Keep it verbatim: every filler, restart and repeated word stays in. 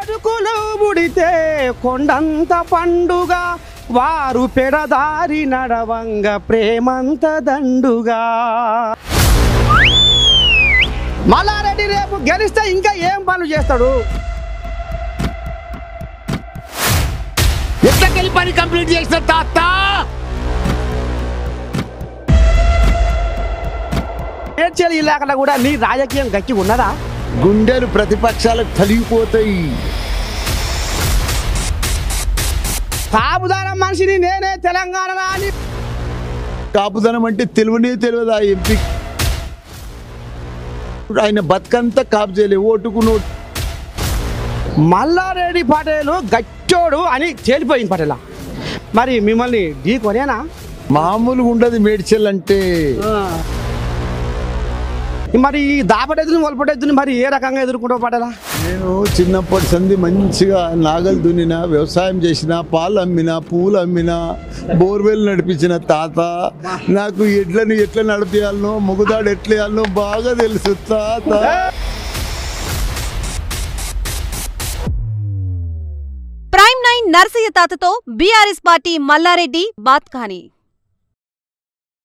అడుకులు బుడితే కొండంత పండుగ వారు పెడదారి నడవంగ ప్రేమంత దండుగా। మల్లా రెడ్డి రేపు గెలిస్తే ఇంకా ఏం పనులు చేస్తాడు? ఎక్కడికి పని కంప్లీట్ చేస్తా తాత। మేడ్చల్ ఇలాకల కూడా నీ రాజకీయం గట్టి ఉన్నదా? గుండెలు ప్రతిపక్షాలకు తలిగిపోతాయి। కాపుదనం మనిషిని నేనే తెలంగాణ రాని। కాపుదనం అంటే తెలువనే తెలియదు ఆ ఎంపీ। ఆయన బతుకంతా కాపు చేయలే ఓటుకు నోటు। మల్లారెడ్డి పటేలు గచ్చోడు అని తేలిపోయింది పటేల। మరి మిమ్మల్ని ఢీ కొనేనా? మామూలుగా ఉండదు మేడ్చల్ అంటే। మరి ఈ దాపటెద్దుని వలపటెద్దుని మరి ఏ రకంగా ఎదుర్కొంటావు పటేల? నేను చిన్నప్పటి సంది మంచిగా నాగలు దున్నినా, వ్యవసాయం చేసిన, పాలు అమ్మినా, పూలు అమ్మినా, బోర్వెల్ నడిపించిన తాత। నాకు ఎడ్లను ఎట్లా నడిపేయాలనో, మొగుదాడు ఎట్లా వేయాలనో బాగా తెలుసు తాత। ప్రైమ్ నైన్ నర్సయ్య తాతతో బీఆర్ఎస్ పార్టీ మల్లారెడ్డి బాత్ కాని।